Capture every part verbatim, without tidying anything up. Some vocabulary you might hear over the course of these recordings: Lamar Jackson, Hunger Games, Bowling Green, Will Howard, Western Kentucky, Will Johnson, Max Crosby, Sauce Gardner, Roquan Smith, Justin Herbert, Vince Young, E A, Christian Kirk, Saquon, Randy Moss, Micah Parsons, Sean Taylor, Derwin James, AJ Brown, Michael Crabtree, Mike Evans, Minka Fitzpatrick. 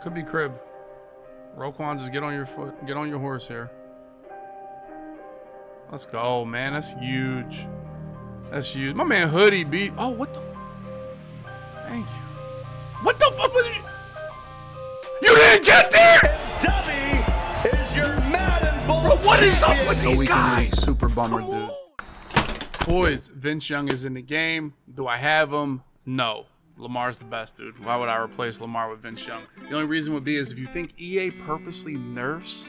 Could be crib. Roquan, just get on your foot. Get on your horse here. Let's go, man. That's huge. That's huge. My man Hoodie beat. Oh, what the? Thank you. What the fuck was you? You didn't get there. Dummy is your Madden Bowl. Bro, what is up with these guys? Super bummer, dude. Boys, Vince Young is in the game. Do I have him? No. Lamar's the best, dude. Why would I replace Lamar with Vince Young? The only reason would be is if you think E A purposely nerfs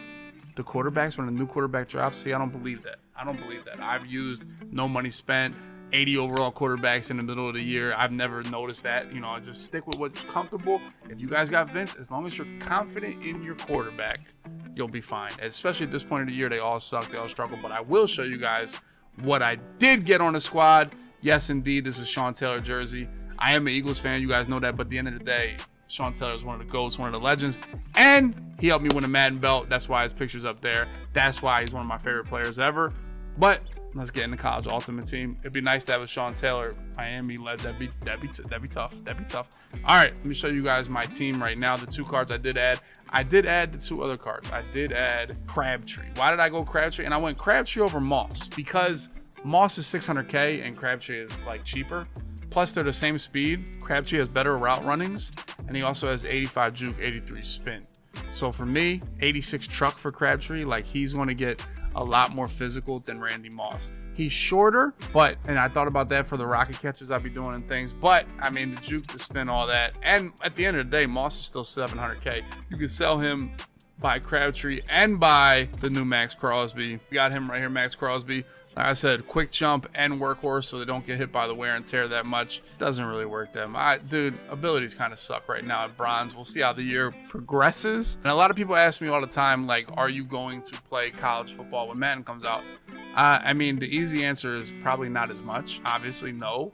the quarterbacks when a new quarterback drops. See, I don't believe that. I don't believe that. I've used no money spent, eighty overall quarterbacks in the middle of the year. I've never noticed that. You know, I just stick with what's comfortable. If you guys got Vince, as long as you're confident in your quarterback, you'll be fine. Especially at this point of the year, they all suck. They all struggle. But I will show you guys what I did get on the squad. Yes, indeed, this is Sean Taylor jersey. I am an Eagles fan. You guys know that. But at the end of the day, Sean Taylor is one of the GOATs, one of the legends. And he helped me win a Madden belt. That's why his picture's up there. That's why he's one of my favorite players ever. But let's get into college ultimate team. It'd be nice to have a Sean Taylor Miami led. That'd be that'd be that'd be tough. That'd be tough. All right, let me show you guys my team right now. The two cards I did add. I did add the two other cards. I did add Crabtree. Why did I go Crabtree? And I went Crabtree over Moss because Moss is six hundred K and Crabtree is like cheaper. Plus they're the same speed. Crabtree has better route runnings, and he also has eighty-five juke, eighty-three spin. So for me, eighty-six truck for Crabtree. Like he's going to get a lot more physical than Randy Moss. He's shorter, but, and I thought about that for the rocket catches I'd be doing and things, but I mean, the juke, the spin, all that. And at the end of the day, Moss is still seven hundred K. You could sell him by Crabtree and by the new Max Crosby. We got him right here, Max Crosby. Like I said, quick jump and workhorse so they don't get hit by the wear and tear that much. Doesn't really work them. I, dude, abilities kind of suck right now at bronze. We'll see how the year progresses. And a lot of people ask me all the time, like, are you going to play college football when Madden comes out? Uh, I mean, the easy answer is probably not as much. Obviously, no.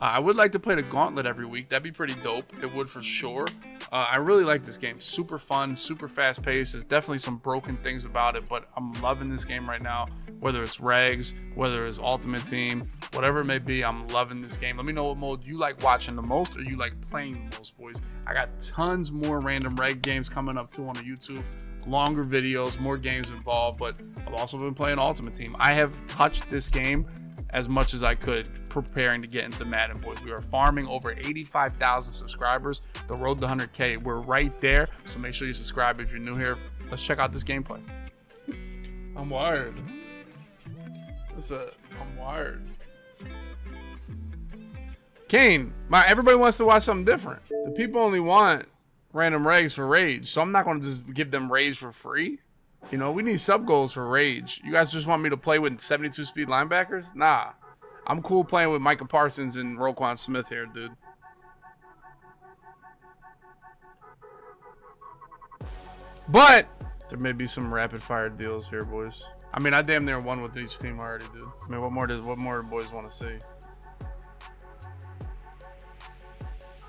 Uh, I would like to play the gauntlet every week. That'd be pretty dope. It would for sure. Uh, I really like this game. Super fun, super fast paced. There's definitely some broken things about it, but I'm loving this game right now. Whether it's regs, whether it's ultimate team, whatever it may be, I'm loving this game. Let me know what mode you like watching the most or you like playing the most, boys. I got tons more random reg games coming up too on the YouTube. Longer videos, more games involved, but I've also been playing ultimate team. I have touched this game as much as I could preparing to get into Madden, boys. We are farming over eighty-five thousand subscribers. The road to one hundred K, we're right there. So make sure you subscribe if you're new here. Let's check out this gameplay. I'm wired. That's a, I'm wired. Kane, my, everybody wants to watch something different. The people only want random regs for rage. So I'm not gonna just give them rage for free. You know, we need sub goals for rage. You guys just want me to play with seventy-two speed linebackers? Nah, I'm cool playing with Micah Parsons and Roquan Smith here, dude. But there may be some rapid fire deals here, boys. I mean, I damn near won with each team already, dude. I mean, what more does what more do boys want to see?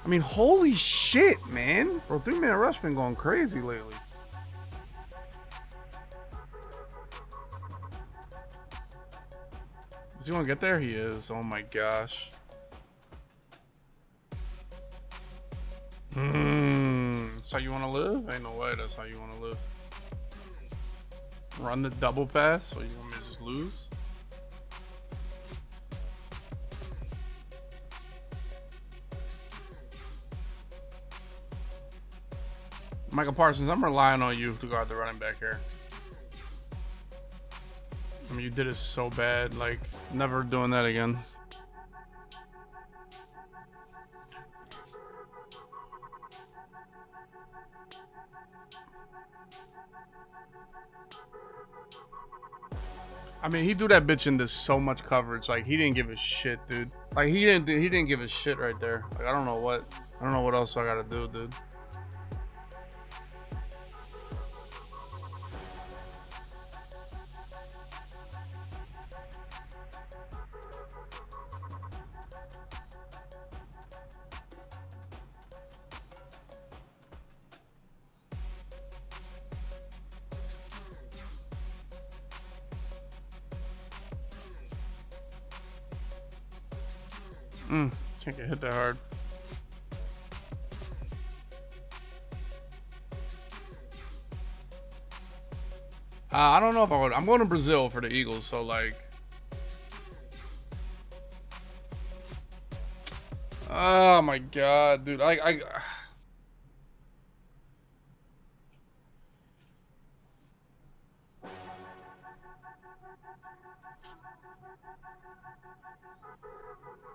I mean, holy shit, man! Bro, three man rush been going crazy lately. Is he gonna get there? He is. Oh my gosh. Mm, that's how you wanna live? Ain't no way that's how you wanna live. Run the double pass, or you want me to just lose? Michael Parsons, I'm relying on you to guard the running back here. I mean, you did it so bad, like, never doing that again. I mean, he threw that bitch into so much coverage. Like, he didn't give a shit, dude. Like, he didn't he didn't give a shit right there. Like, I don't know what I don't know what else I gotta do, dude. Mm, can't get hit that hard. Uh, I don't know if I would. I'm going to Brazil for the Eagles, so like. Oh my god, dude! I, I.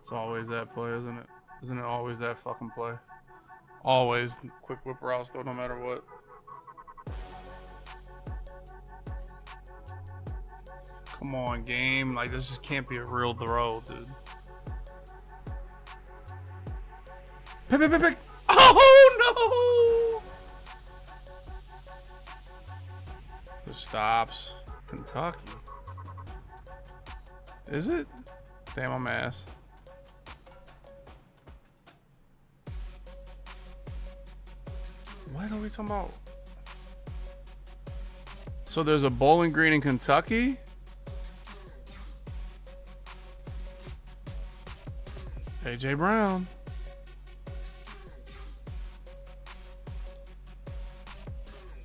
It's always that play, isn't it? Isn't it always that fucking play? Always quick whip routes, though, no matter what. Come on, game! Like this just can't be a real throw, dude. Pick, pick, pick, pick. Oh no! It stops. Kentucky. Is it? Damn, I'm ass. What are we talking about? So there's a Bowling Green in Kentucky. A J Brown.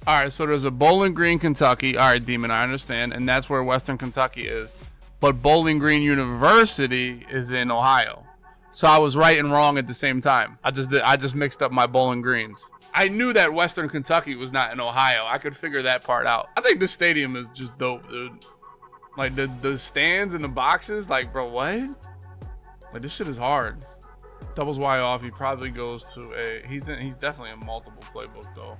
All right, so there's a Bowling Green, Kentucky. All right, Demon, I understand. And that's where Western Kentucky is. But Bowling Green University is in Ohio. So I was right and wrong at the same time. I just I just mixed up my Bowling Greens. I knew that Western Kentucky was not in Ohio. I could figure that part out. I think this stadium is just dope, dude. Like, the, the stands and the boxes, like, bro, what? Like, this shit is hard. Doubles Y off. He probably goes to a... He's, in, he's definitely in multiple playbook, though.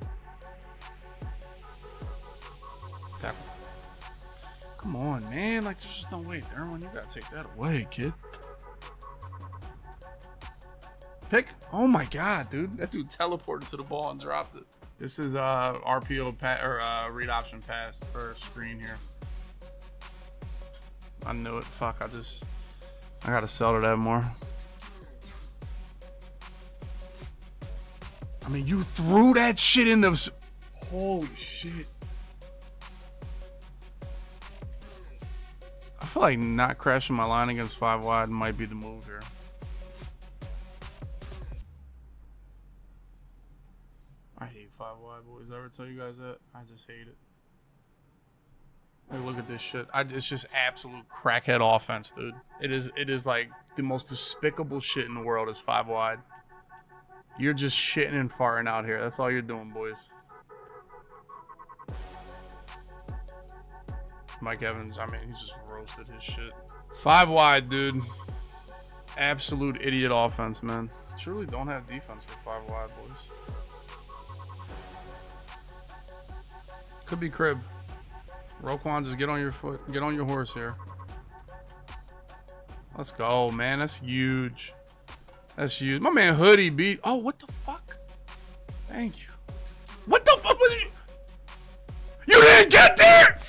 That, come on, man. Like, there's just no way, Derwin. You gotta take that away, kid. Pick. Oh my god, dude. That dude teleported to the ball and dropped it. This is uh R P O pa or uh, read option pass or screen here. I knew it. Fuck. I just I gotta sell to that more. I mean, you threw that shit in the. Holy shit. I feel like not crashing my line against five wide might be the move here. I hate five wide, boys. Did I ever tell you guys that? I just hate it. Like, look at this shit. I, it's just absolute crackhead offense, dude. It is, it is like the most despicable shit in the world is five wide. You're just shitting and farting out here. That's all you're doing, boys. Mike Evans, I mean, he's just roasted his shit. Five wide, dude. Absolute idiot offense, man. Surely don't have defense for five wide, boys. Could be crib. Roquan, just get on your foot. Get on your horse here. Let's go, man. That's huge. That's huge. My man Hoodie beat. Oh, what the fuck? Thank you. What the fuck was you? You didn't get there!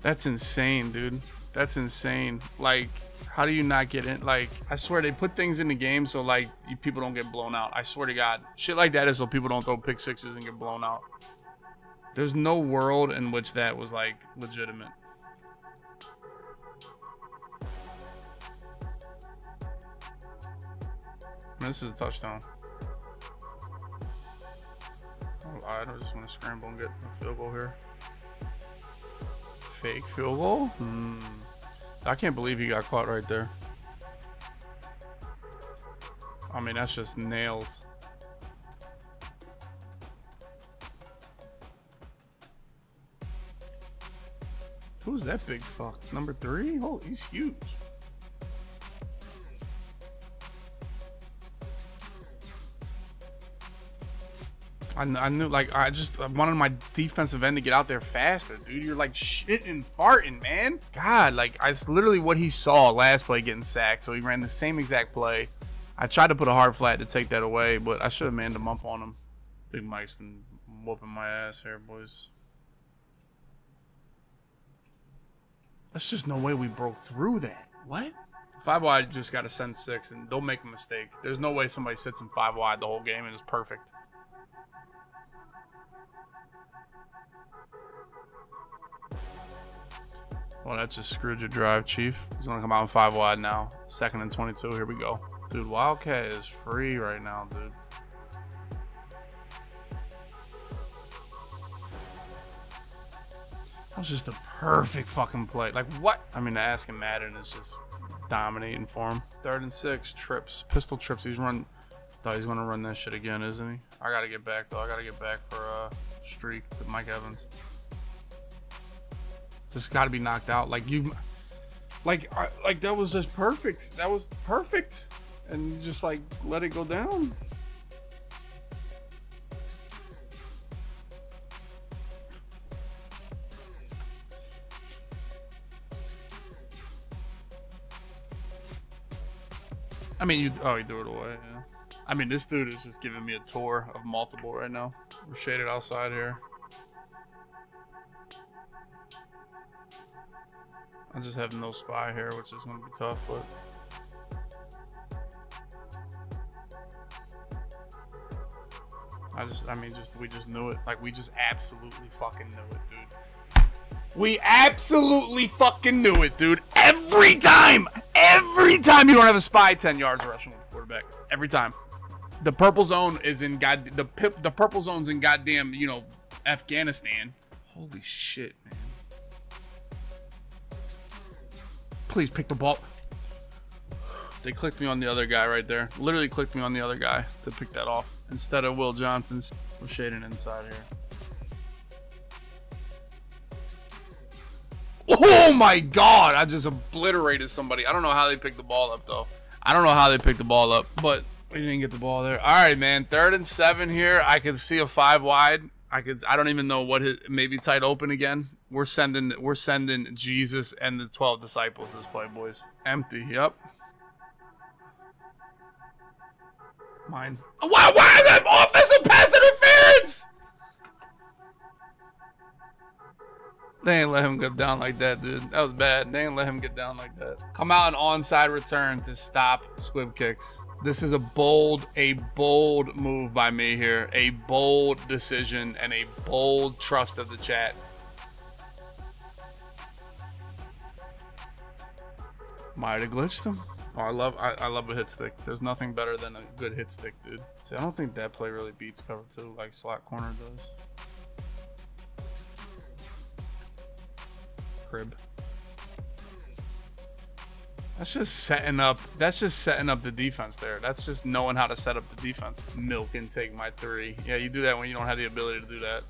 That's insane, dude. That's insane. Like, how do you not get in? Like, I swear they put things in the game so, like, you, people don't get blown out. I swear to God. Shit like that is so people don't throw pick sixes and get blown out. There's no world in which that was, like, legitimate. This is a touchdown. Oh, I just want to scramble and get a field goal here. Fake field goal? Hmm. I can't believe he got caught right there. I mean, that's just nails. Who's that big fuck? Number three? Oh, he's huge. I, I knew, like, I just wanted my defensive end to get out there faster, dude. You're, like, shitting, farting, man. God, like, it's literally what he saw last play getting sacked. So he ran the same exact play. I tried to put a hard flat to take that away, but I should have manned him up on him. Big Mike's been whooping my ass here, boys. That's just no way we broke through that. What? Five wide just got to send six, and they'll make a mistake. There's no way somebody sits in five wide the whole game and is perfect. Well, that just screwed your drive, Chief. He's going to come out in five wide now. Second and twenty-two. Here we go. Dude, Wildcat is free right now, dude. That was just the perfect fucking play. Like, what? I mean, asking Madden is just dominating for him. Third and six. Trips. Pistol trips. He's running. Oh, he's going to run that shit again, isn't he? I got to get back, though. I got to get back for a uh, streak to Mike Evans. Just got to be knocked out. Like, you... Like, I, like that was just perfect. That was perfect. And you just, like, let it go down. I mean, you... Oh, you threw it away, yeah. I mean, this dude is just giving me a tour of multiple right now. We're shaded outside here. I just have no spy here, which is going to be tough, but... I just, I mean, just we just knew it. Like, we just absolutely fucking knew it, dude. We absolutely fucking knew it, dude. Every time! Every time you don't have a spy, ten yards rushing with the quarterback. Every time. The purple zone is in God... The, the purple zone's in goddamn, you know, Afghanistan. Holy shit, man. Please pick the ball. They clicked me on the other guy right there. Literally clicked me on the other guy to pick that off. Instead of Will Johnson. We're shading inside here. Oh my God. I just obliterated somebody. I don't know how they picked the ball up though. I don't know how they picked the ball up, but we didn't get the ball there. All right, man. Third and seven here. I could see a five wide. I could, I don't even know what his, maybe tight open again. We're sending, we're sending Jesus and the twelve disciples this play, boys. Empty. Yep. Mine. Why? Why is that offensive pass interference? They ain't let him go down like that, dude. That was bad. They ain't let him get down like that. Come out and onside return to stop squib kicks. This is a bold, a bold move by me here. A bold decision and a bold trust of the chat. Might have glitched him. Oh, I love I, I love a hit stick. There's nothing better than a good hit stick, dude. See, I don't think that play really beats cover two like slot corner does. Crib. That's just setting up. That's just setting up the defense there. That's just knowing how to set up the defense. Milk and take my three. Yeah, you do that when you don't have the ability to do that.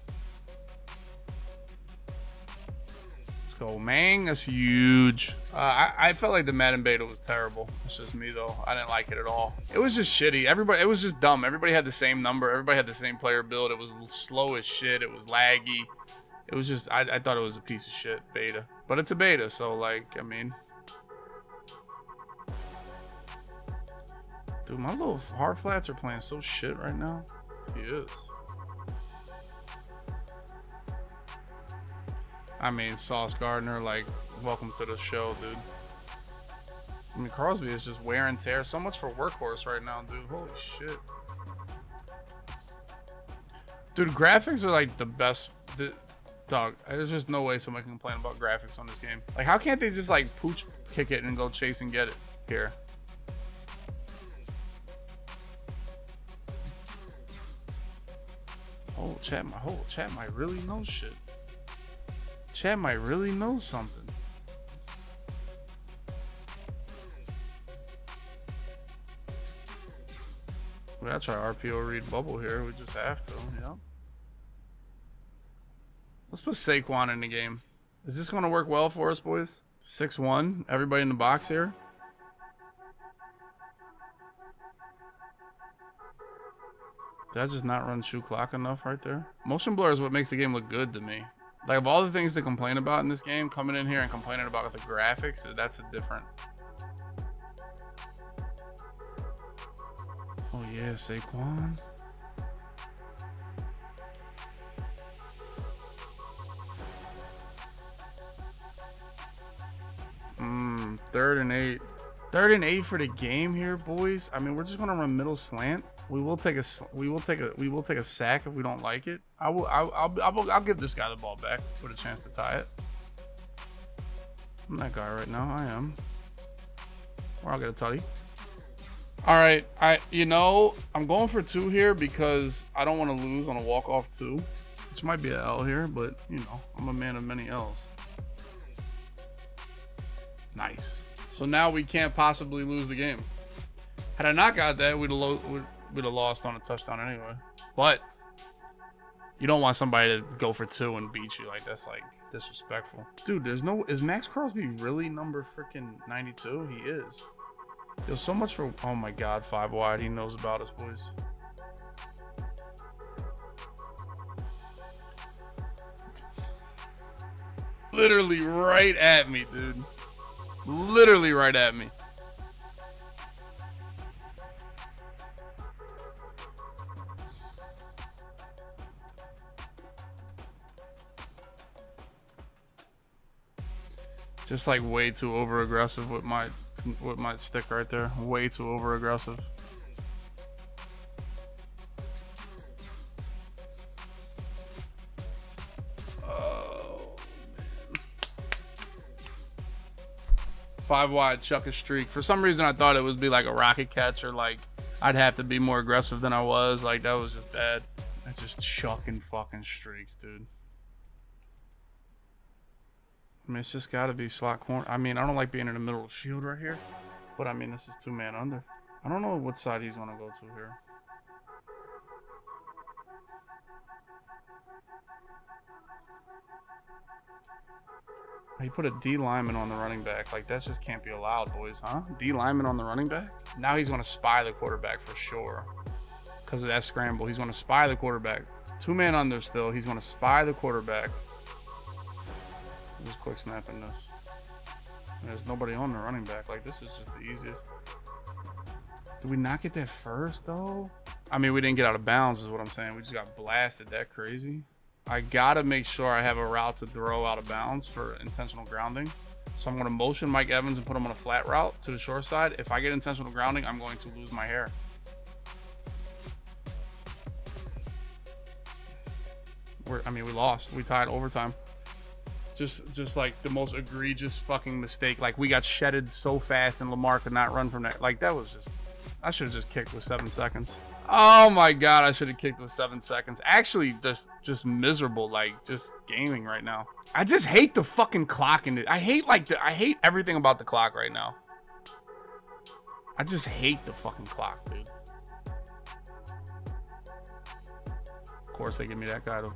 So, man, that's huge. Uh, I, I felt like the Madden beta was terrible. It's just me, though. I didn't like it at all. It was just shitty. Everybody, it was just dumb. Everybody had the same number. Everybody had the same player build. It was slow as shit. It was laggy. It was just, I, I thought it was a piece of shit beta. But it's a beta, so, like, I mean. Dude, my little hard flats are playing so shit right now. He is. I mean, Sauce Gardner, like, welcome to the show, dude. I mean, Crosby is just wear and tear. So much for workhorse right now, dude. Holy shit. Dude, graphics are, like, the best. The, dog, there's just no way somebody can complain about graphics on this game. Like, how can't they just, like, pooch kick it and go chase and get it here? Oh, chat, my whole chat might really know shit. Chat might really know something. We gotta try R P O read bubble here. We just have to, yeah. Let's put Saquon in the game. Is this gonna work well for us, boys? six one, everybody in the box here. Did I just not run shoe clock enough right there? Motion blur is what makes the game look good to me. Like, of all the things to complain about in this game, coming in here and complaining about the graphics, that's a different. Oh, yeah, Saquon. Mmm, third and eight. Third and eight for the game here, boys. I mean, we're just gonna run middle slant. We will take a we will take a we will take a sack if we don't like it. I will I, I'll, I'll I'll give this guy the ball back with a chance to tie it. I'm that guy right now. I am. Or I'll get a tutty. All right. I, you know, I'm going for two here because I don't want to lose on a walk-off two, which might be an L here, but, you know, I'm a man of many L's. Nice. So now we can't possibly lose the game. Had I not got that, we'd have, we'd have lost on a touchdown anyway. But you don't want somebody to go for two and beat you. Like, that's, like, disrespectful. Dude, there's no... Is Max Crosby really number freaking ninety-two? He is. Yo, so much for... Oh, my God. Five wide. He knows about us, boys. Literally right at me, dude. Literally right at me. Just like way too over aggressive with my with my stick right there. Way too over aggressive. Oh man. Five wide, chuck a streak. For some reason I thought it would be like a rocket catch or like I'd have to be more aggressive than I was. Like that was just bad. That's just chucking fucking streaks, dude. I mean, it's just got to be slot corner. I mean, I don't like being in the middle of the field right here. But, I mean, this is two man under. I don't know what side he's going to go to here. He put a D lineman on the running back. Like, that just can't be allowed, boys, huh? D lineman on the running back? Now he's going to spy the quarterback for sure. Because of that scramble. He's going to spy the quarterback. Two man under still. He's going to spy the quarterback. Just quick snapping this. And there's nobody on the running back. Like, this is just the easiest. Did we not get that first, though? I mean, we didn't get out of bounds is what I'm saying. We just got blasted that crazy. I got to make sure I have a route to throw out of bounds for intentional grounding. So I'm going to motion Mike Evans and put him on a flat route to the short side. If I get intentional grounding, I'm going to lose my hair. We're, I mean, we lost. We tied overtime. Just, just like the most egregious fucking mistake. Like we got shedded so fast, and Lamar could not run from that. Like that was just, I should have just kicked with seven seconds. Oh my God, I should have kicked with seven seconds. Actually, just, just miserable. Like just gaming right now. I just hate the fucking clock in it. I hate like the, I hate everything about the clock right now. I just hate the fucking clock, dude. Of course, they give me that guy to.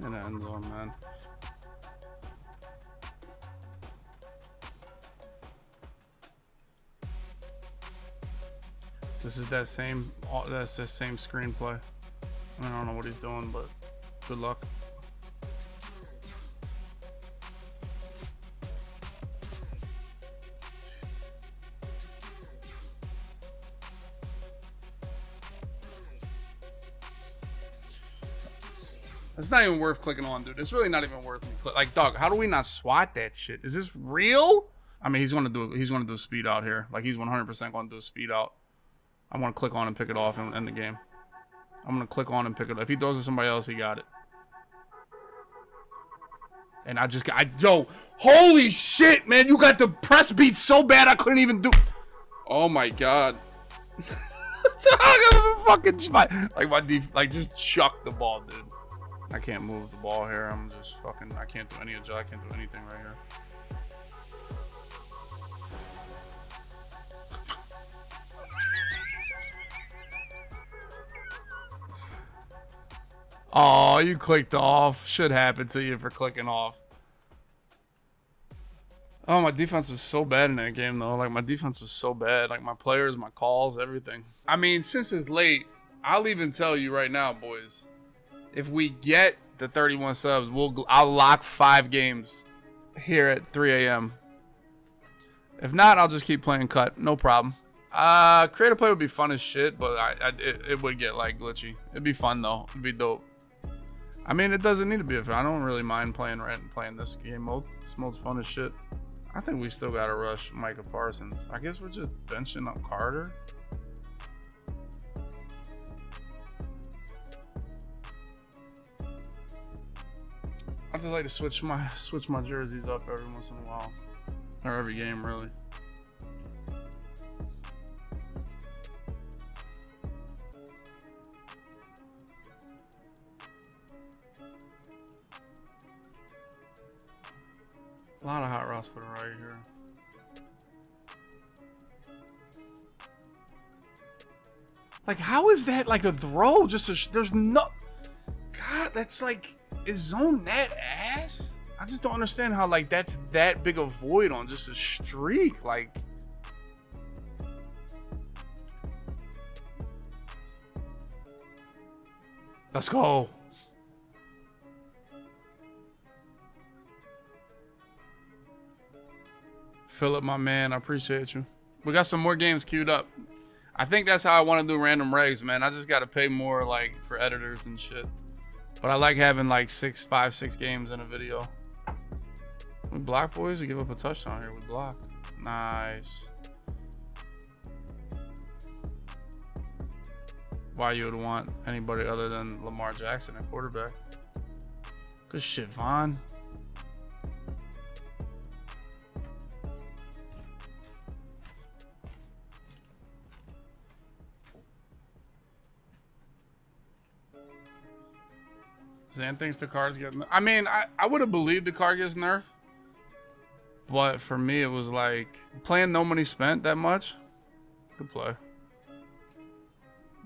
In the end zone, man. This is that same. That's the same screenplay. I mean, I don't know what he's doing, but good luck. It's not even worth clicking on, dude. It's really not even worth me click. Like, dog, how do we not swat that shit? Is this real? I mean, he's gonna do. He's gonna do a speed out here. Like, he's one hundred percent gonna do a speed out. I'm gonna click on and pick it off and end the game. I'm gonna click on and pick it up. If he throws it to somebody else, he got it. And I just got. I, yo, holy shit, man! You got the press beat so bad I couldn't even do. Oh my God. I'm a fucking spot. Like my def, like just chuck the ball, dude. I can't move the ball here. I'm just fucking, I can't do any of I can't do anything right here. Oh, you clicked off. Should happen to you for clicking off. Oh, my defense was so bad in that game though. Like my defense was so bad. Like my players, my calls, everything. I mean, since it's late, I'll even tell you right now, boys. If we get the thirty-one subs, we'll I'll lock five games here at three A M If not, I'll just keep playing cut. No problem. Uh, creative play would be fun as shit, but I, I it, it would get like glitchy. It'd be fun though. It'd be dope. I mean, it doesn't need to be. I don't really mind playing right and playing this game mode. This mode's fun as shit. I think we still gotta rush Micah Parsons. I guess we're just benching up Carter. I just like to switch my switch my jerseys up every once in a while, or every game really. A lot of hot roster right here. Like, how is that like a throw? Just a sh there's no. God, that's like, is zone that ass? I just don't understand how like that's that big a void on just a streak. Like, let's go. Philip, my man, I appreciate you. We got some more games queued up. I think that's how I want to do random regs, man. I just got to pay more like for editors and shit. But I like having like six, five, six games in a video. We block, boys. We give up a touchdown here. We block. Nice. Why you would want anybody other than Lamar Jackson at quarterback? Good shit, Vaughn. Zan thinks the card's getting... I mean, I, I would have believed the card gets nerfed. But for me, it was like... Playing no money spent that much. Good play.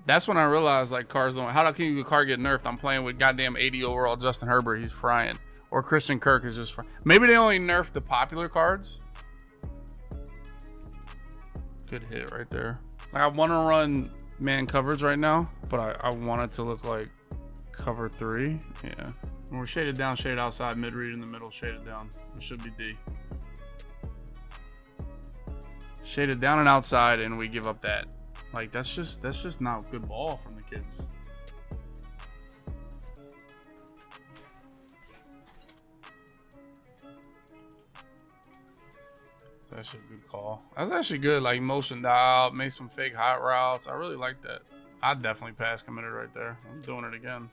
That's when I realized, like, cards don't... How can the card get nerfed? I'm playing with goddamn eighty overall Justin Herbert. He's frying. Or Christian Kirk is just frying. Maybe they only nerfed the popular cards. Good hit right there. Like, I want to run man coverage right now. But I, I want it to look like... cover three. Yeah, when we're shaded down, shaded outside, mid read in the middle, shaded down. It should be D, shaded down and outside, and we give up that. Like, that's just that's just not good ball from the kids. That's actually a good call. That's actually good. Like, motioned out, made some fake hot routes. I really like that. I definitely pass committed right there. I'm doing it again.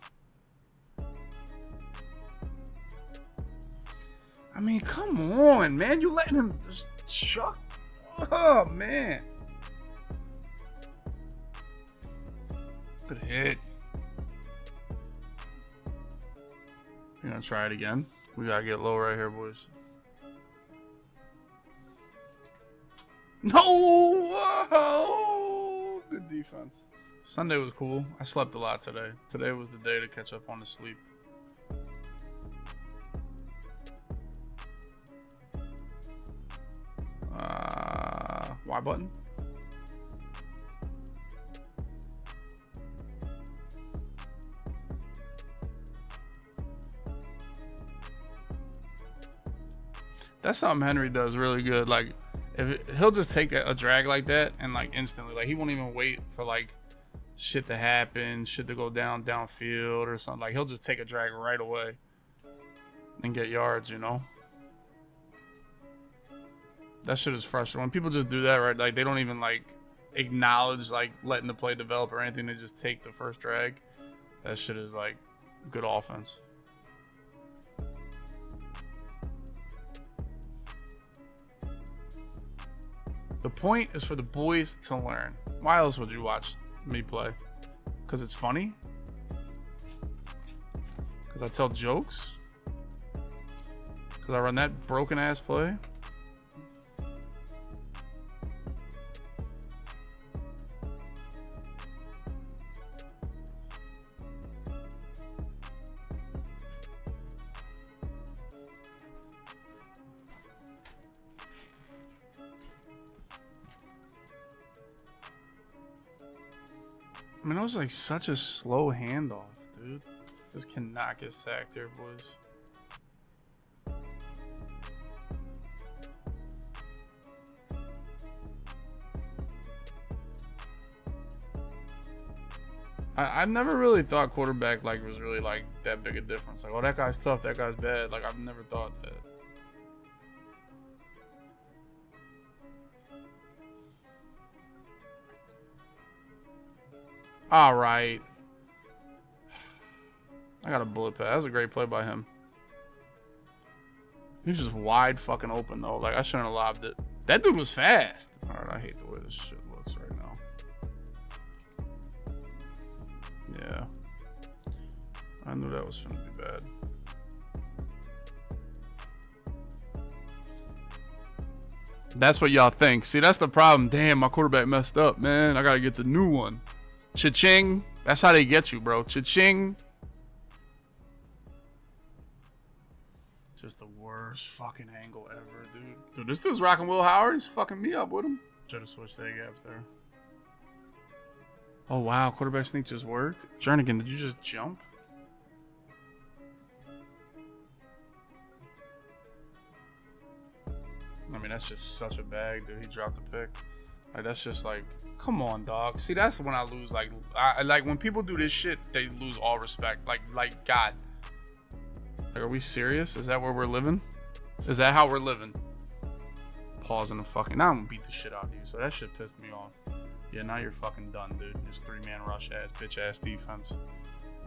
I mean, come on, man. You letting him just chuck? Oh, man. Good hit. We're going to try it again. We got to get low right here, boys. No! Whoa! Good defense. Sunday was cool. I slept a lot today. Today was the day to catch up on the sleep. Uh, Y button. That's something Henry does really good. Like, if it, he'll just take a, a drag like that and like instantly, like he won't even wait for like shit to happen, shit to go down downfield or something. Like, he'll just take a drag right away and get yards, you know? That shit is frustrating. When people just do that, right? Like, they don't even, like, acknowledge, like, letting the play develop or anything. They just take the first drag. That shit is, like, good offense. The point is for the boys to learn. Why else would you watch me play? Because it's funny? Because I tell jokes? Because I run that broken ass play? I mean, that was like such a slow handoff, dude. This cannot get sacked here, boys. I, I've never really thought quarterback like was really like that big a difference. Like, oh, that guy's tough, that guy's bad. Like, I've never thought that. All right. I got a bullet pass. That was a great play by him. He was just wide fucking open, though. Like, I shouldn't have lobbed it. That dude was fast. All right, I hate the way this shit looks right now. Yeah. I knew that was gonna be bad. That's what y'all think. See, that's the problem. Damn, my quarterback messed up, man. I got to get the new one. Cha-ching. That's how they get you, bro. Cha-ching. Just the worst fucking angle ever, dude. Dude, this dude's rocking Will Howard. He's fucking me up with him. Should have switched the gaps there. Oh, wow. Quarterback sneak just worked. Jernigan, did you just jump? I mean, that's just such a bag, dude. He dropped the pick. Like, that's just like, come on, dog. See, that's when I lose. Like, I, like when people do this shit, they lose all respect. Like, like God. Like, are we serious? Is that where we're living? Is that how we're living? Pause in the fucking. Now I'm gonna beat the shit out of you. So that shit pissed me off. Yeah, now you're fucking done, dude. This three-man rush ass, bitch ass defense.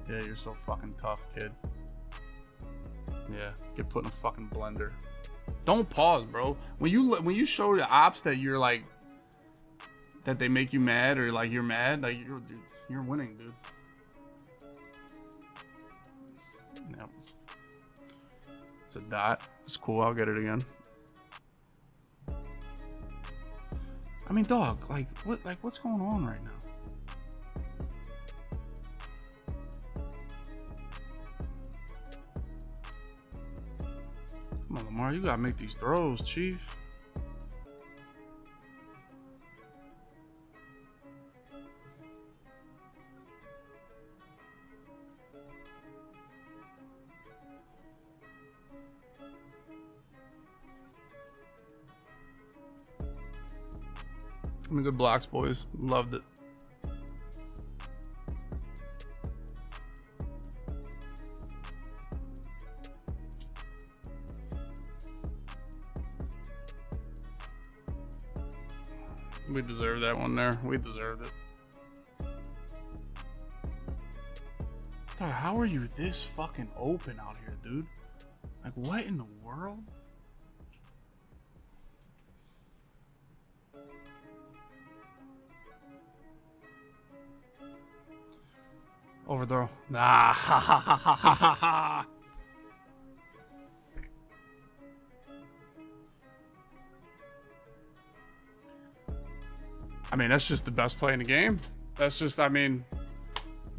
Yeah, you're so fucking tough, kid. Yeah, get put in a fucking blender. Don't pause, bro. When you when you show the ops that you're like that they make you mad or like you're mad, like you're dude, you're winning, dude. Yep. It's a dot. It's cool. I'll get it again. I mean, dog. Like what? Like what's going on right now? Come on, Lamar, you gotta make these throws, Chief. I mean, good blocks, boys. Loved it. We deserve that one there. We deserved it. Dude, how are you this fucking open out here, dude? Like, what in the world? Overthrow. Nah. Ha ha ha ha ha ha ha. I mean, that's just the best play in the game. That's just, I mean,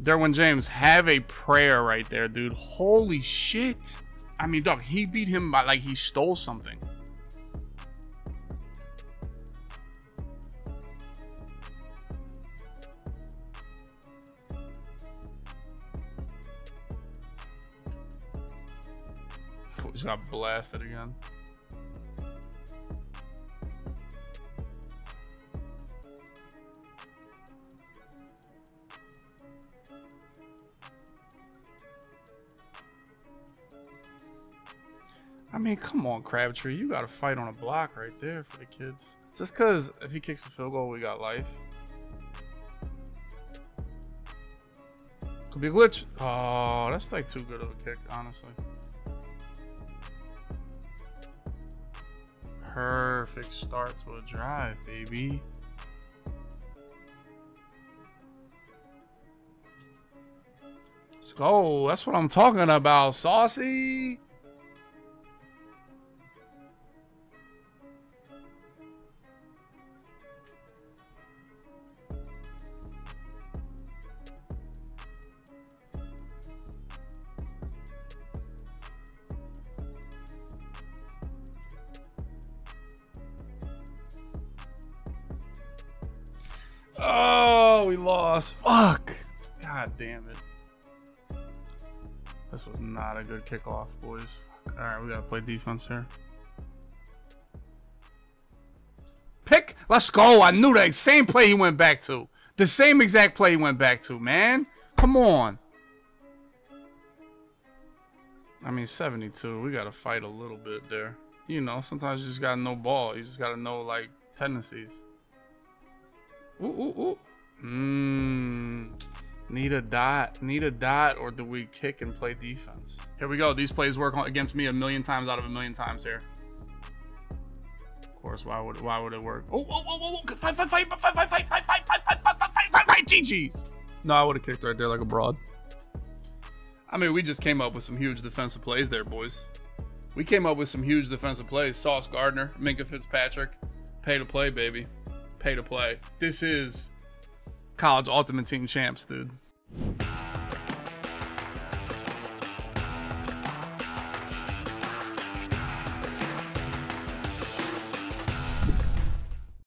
Derwin James, have a prayer right there, dude. Holy shit. I mean, dog, he beat him by, like, he stole something. We just got blasted again. I mean, come on, Crabtree. You got to fight on a block right there for the kids. Just because if he kicks a field goal, we got life. Could be a glitch. Oh, that's like too good of a kick, honestly. Perfect start to a drive, baby. Let's go. That's what I'm talking about, Saucy. Oh, we lost. Fuck. God damn it. This was not a good kickoff, boys. Fuck. All right, we got to play defense here. Pick. Let's go. I knew that same play he went back to. The same exact play he went back to, man. Come on. I mean, seventy-two. We got to fight a little bit there. You know, sometimes you just got to know ball. You just got to know, like, tendencies. Ooh, ooh, ooh. Mmm. Need a dot, need a dot, or do we kick and play defense? Here we go. These plays work against me a million times out of a million times here. Of course, why would why would it work? Oh, oh, oh, oh, oh. Fight, fight, fight, fight, fight, fight, fight, fight, fight, fight, fight, fight, fight, fight, G Gs. No, I would have kicked right there like a broad. I mean, we just came up with some huge defensive plays there, boys. We came up with some huge defensive plays. Sauce Gardner, Minka Fitzpatrick. Pay to play, baby. Pay to play. This is college ultimate team champs, dude.